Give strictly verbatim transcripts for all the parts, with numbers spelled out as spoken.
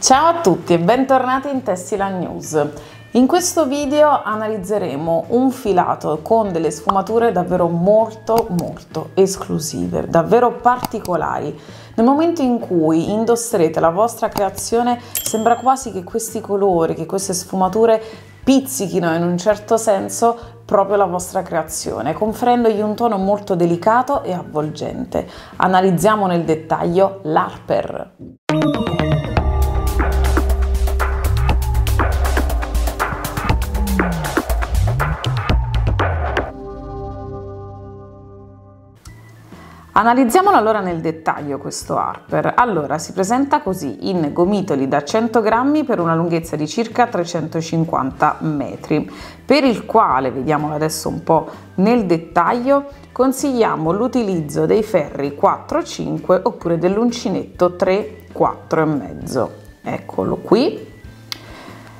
Ciao a tutti e bentornati in Tessiland News. In questo video analizzeremo un filato con delle sfumature davvero molto molto esclusive, davvero particolari. Nel momento in cui indosserete la vostra creazione sembra quasi che questi colori, che queste sfumature pizzichino in un certo senso proprio la vostra creazione, conferendogli un tono molto delicato e avvolgente. Analizziamo nel dettaglio l'Harper. Analizziamolo allora nel dettaglio questo Harper. Allora, si presenta così in gomitoli da cento grammi per una lunghezza di circa trecentocinquanta metri, per il quale, vediamolo adesso un po' nel dettaglio, consigliamo l'utilizzo dei ferri quattro cinque oppure dell'uncinetto tre quattro e mezzo. Eccolo qui.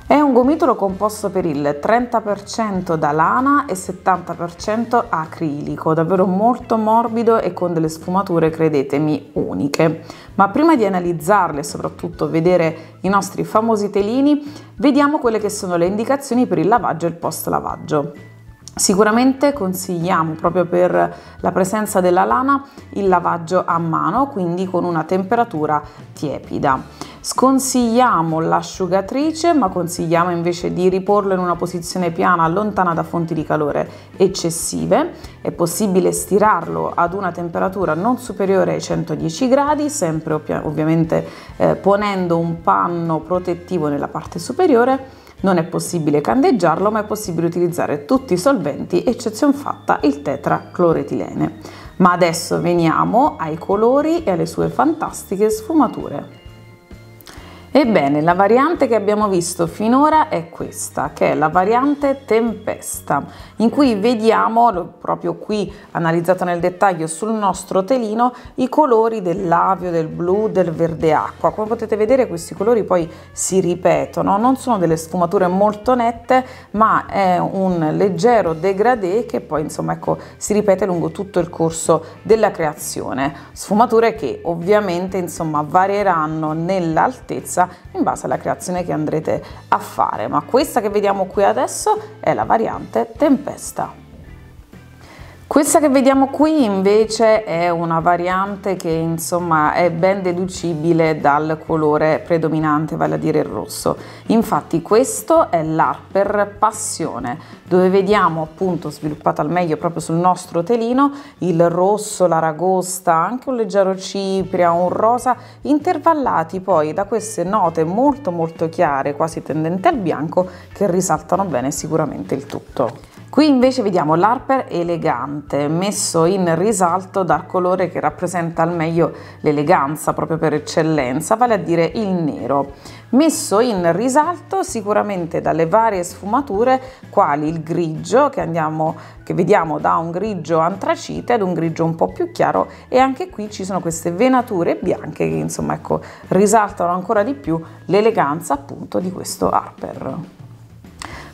È un gomitolo composto per il trenta per cento da lana e settanta per cento acrilico, davvero molto morbido e con delle sfumature, credetemi, uniche. Ma prima di analizzarle e soprattutto vedere i nostri famosi telini, vediamo quelle che sono le indicazioni per il lavaggio e il post lavaggio. Sicuramente consigliamo, proprio per la presenza della lana, il lavaggio a mano, quindi con una temperatura tiepida. Sconsigliamo l'asciugatrice, ma consigliamo invece di riporlo in una posizione piana, lontana da fonti di calore eccessive. È possibile stirarlo ad una temperatura non superiore ai centodieci gradi, sempre ovvia- ovviamente eh, ponendo un panno protettivo nella parte superiore. Non è possibile candeggiarlo, ma è possibile utilizzare tutti i solventi, eccezion fatta il tetracloretilene. Ma adesso veniamo ai colori e alle sue fantastiche sfumature. Ebbene, la variante che abbiamo visto finora è questa, che è la variante Tempesta, in cui vediamo, proprio qui analizzata nel dettaglio sul nostro telino, i colori del lavio, del blu, del verde acqua. Come potete vedere, questi colori poi si ripetono, non sono delle sfumature molto nette, ma è un leggero degradé che poi, insomma, ecco, si ripete lungo tutto il corso della creazione. Sfumature che ovviamente, insomma, varieranno nell'altezza in base alla creazione che andrete a fare, ma questa che vediamo qui adesso è la variante Tempesta. Questa che vediamo qui invece è una variante che, insomma, è ben deducibile dal colore predominante, vale a dire il rosso. Infatti questo è l'Harper Passione, dove vediamo appunto sviluppata al meglio proprio sul nostro telino il rosso, l'aragosta, anche un leggero cipria, un rosa, intervallati poi da queste note molto molto chiare, quasi tendenti al bianco, che risaltano bene sicuramente il tutto. Qui invece vediamo l'Harper elegante, messo in risalto dal colore che rappresenta al meglio l'eleganza proprio per eccellenza, vale a dire il nero. Messo in risalto sicuramente dalle varie sfumature, quali il grigio, che, andiamo, che vediamo da un grigio antracite ad un grigio un po' più chiaro, e anche qui ci sono queste venature bianche che, insomma, ecco, risaltano ancora di più l'eleganza appunto di questo Harper.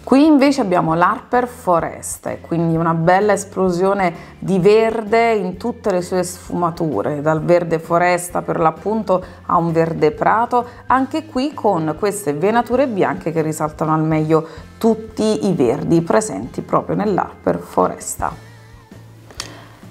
Qui invece abbiamo l'Harper Foreste, quindi una bella esplosione di verde in tutte le sue sfumature, dal verde foresta per l'appunto a un verde prato, anche qui con queste venature bianche che risaltano al meglio tutti i verdi presenti proprio nell'Harper Foresta.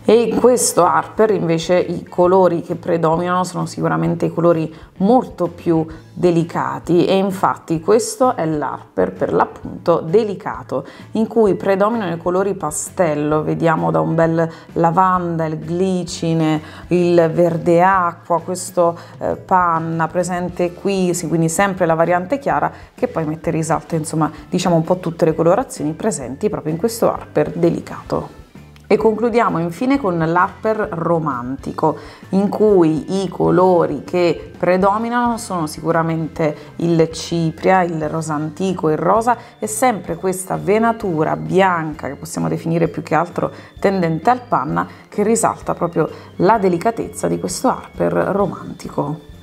E in questo Harper invece i colori che predominano sono sicuramente i colori molto più delicati, e infatti questo è l'Harper per l'appunto delicato, in cui predominano i colori pastello, vediamo da un bel lavanda, il glicine, il verde acqua, questo eh, panna presente qui, quindi sempre la variante chiara che poi mette in risalto, insomma, diciamo un po' tutte le colorazioni presenti proprio in questo Harper delicato. E concludiamo infine con l'Harper Romantico, in cui i colori che predominano sono sicuramente il cipria, il rosa antico, il rosa, e sempre questa venatura bianca che possiamo definire più che altro tendente al panna, che risalta proprio la delicatezza di questo Harper Romantico.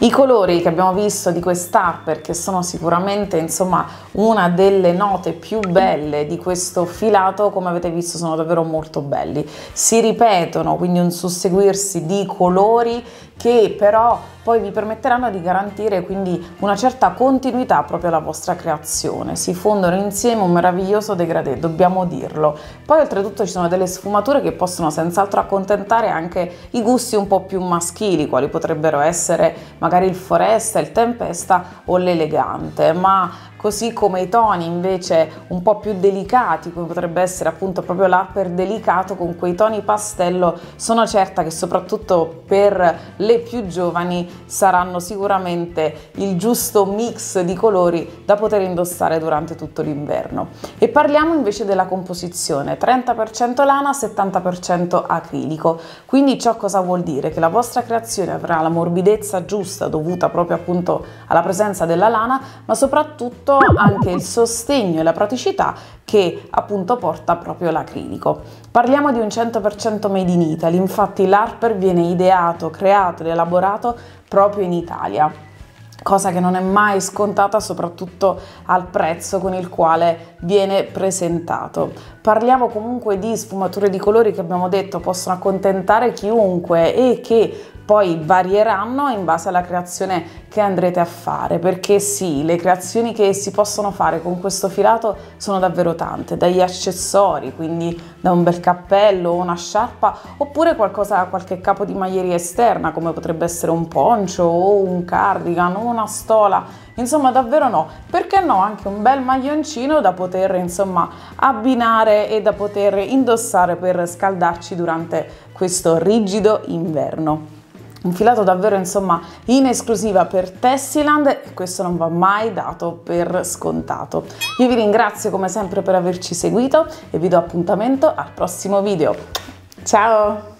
I colori che abbiamo visto di quest'Harper, che sono sicuramente, insomma, una delle note più belle di questo filato, come avete visto sono davvero molto belli. Si ripetono, quindi un susseguirsi di colori che però poi vi permetteranno di garantire quindi una certa continuità proprio alla vostra creazione. Si fondono insieme un meraviglioso degradé, dobbiamo dirlo. Poi oltretutto ci sono delle sfumature che possono senz'altro accontentare anche i gusti un po' più maschili, quali potrebbero essere magari il foresta, il tempesta o l'elegante, ma così come i toni invece un po' più delicati, come potrebbe essere appunto proprio l'harper delicato con quei toni pastello, sono certa che soprattutto per le più giovani saranno sicuramente il giusto mix di colori da poter indossare durante tutto l'inverno. E parliamo invece della composizione: trenta per cento lana, settanta per cento acrilico. Quindi ciò cosa vuol dire? Che la vostra creazione avrà la morbidezza giusta dovuta proprio appunto alla presenza della lana, ma soprattutto anche il sostegno e la praticità che appunto porta proprio l'acrilico. Parliamo di un cento per cento made in Italy, infatti l'harper viene ideato, creato ed elaborato proprio in Italia, cosa che non è mai scontata soprattutto al prezzo con il quale viene presentato. Parliamo comunque di sfumature di colori che abbiamo detto possono accontentare chiunque e che poi varieranno in base alla creazione che andrete a fare, perché sì, le creazioni che si possono fare con questo filato sono davvero tante, dagli accessori, quindi da un bel cappello o una sciarpa, oppure qualcosa, qualche capo di maglieria esterna come potrebbe essere un poncho o un cardigan o una stola, insomma davvero no, perché no anche un bel maglioncino da poter insomma abbinare e da poter indossare per scaldarci durante questo rigido inverno. Un filato davvero insomma in esclusiva per Tessiland, e questo non va mai dato per scontato. Io vi ringrazio come sempre per averci seguito e vi do appuntamento al prossimo video. Ciao!